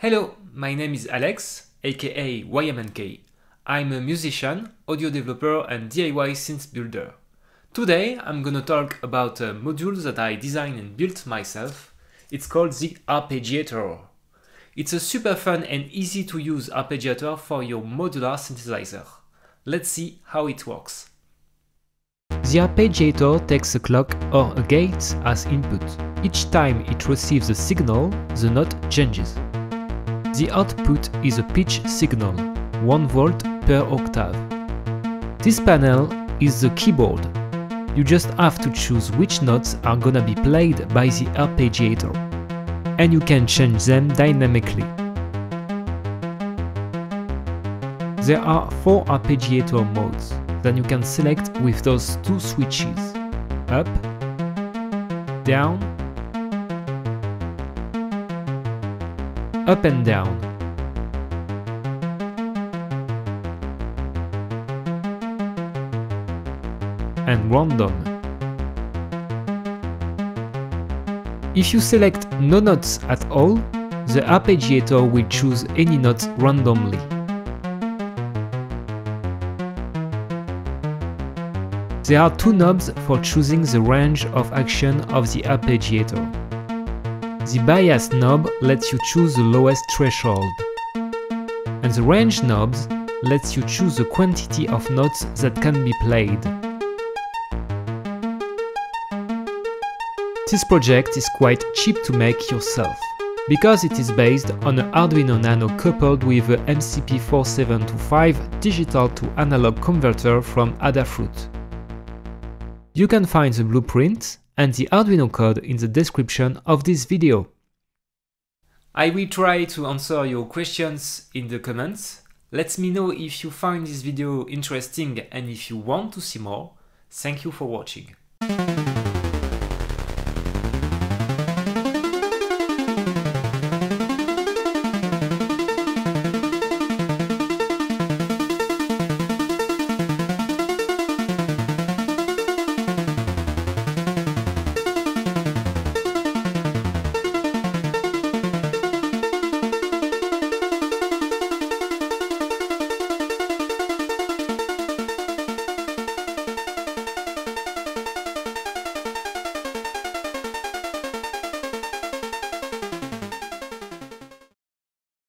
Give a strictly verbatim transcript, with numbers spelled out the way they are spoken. Hello, my name is Alex, aka Y M N K. I'm a musician, audio developer and D I Y synth builder. Today I'm gonna talk about a module that I designed and built myself. It's called the Arpeggiator. It's a super fun and easy to use arpeggiator for your modular synthesizer. Let's see how it works. The arpeggiator takes a clock or a gate as input. Each time it receives a signal, the note changes. The output is a pitch signal, one volt per octave. This panel is the keyboard. You just have to choose which notes are gonna be played by the arpeggiator, and you can change them dynamically. There are four arpeggiator modes that you can select with those two switches: up, down, up and down. And random. If you select no notes at all, the arpeggiator will choose any note randomly. There are two knobs for choosing the range of action of the arpeggiator. The bias knob lets you choose the lowest threshold, and the range knob lets you choose the quantity of notes that can be played. This project is quite cheap to make yourself, because it is based on an Arduino Nano coupled with a M C P four seven two five digital to analog converter from Adafruit. You can find the blueprint and the Arduino code in the description of this video. I will try to answer your questions in the comments. Let me know if you find this video interesting and if you want to see more. Thank you for watching.